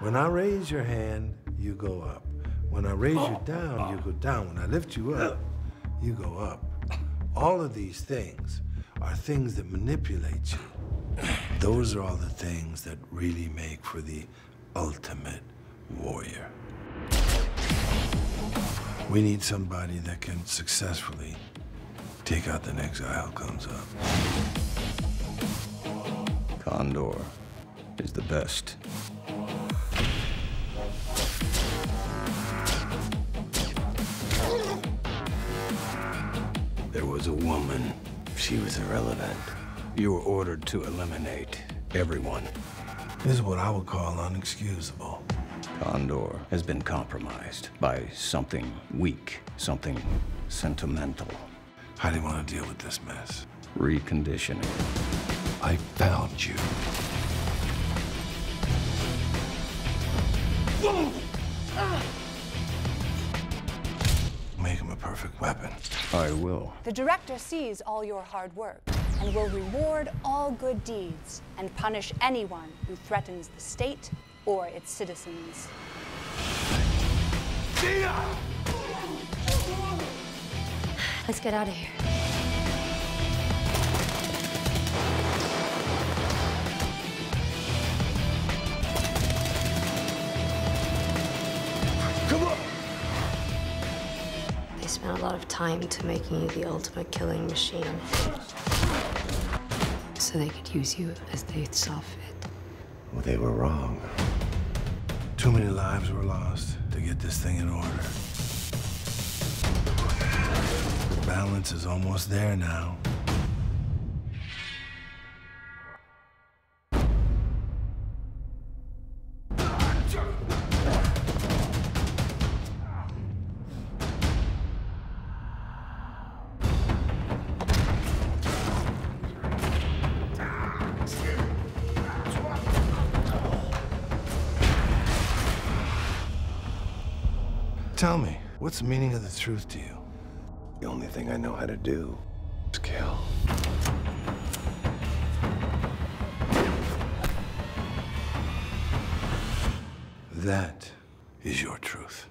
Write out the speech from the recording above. When I raise your hand, you go up. When I raise you down, you go down. When I lift you up, you go up. All of these things are things that manipulate you. Those are all the things that really make for the ultimate warrior. We need somebody that can successfully take out the next guy comes up. Condor is the best. There was a woman. She was irrelevant. You were ordered to eliminate everyone. This is what I would call unexcusable. Condor has been compromised by something weak, something sentimental. How do you want to deal with this mess? Reconditioning. I found you. Make him a perfect weapon. I will. The director sees all your hard work and will reward all good deeds and punish anyone who threatens the state or its citizens. Nina! Let's get out of here. Come on! They spent a lot of time to making you the ultimate killing machine. So they could use you as they saw fit. Well, they were wrong. Too many lives were lost to get this thing in order. Balance is almost there now. Tell me, what's the meaning of the truth to you? The only thing I know how to do is kill. That is your truth.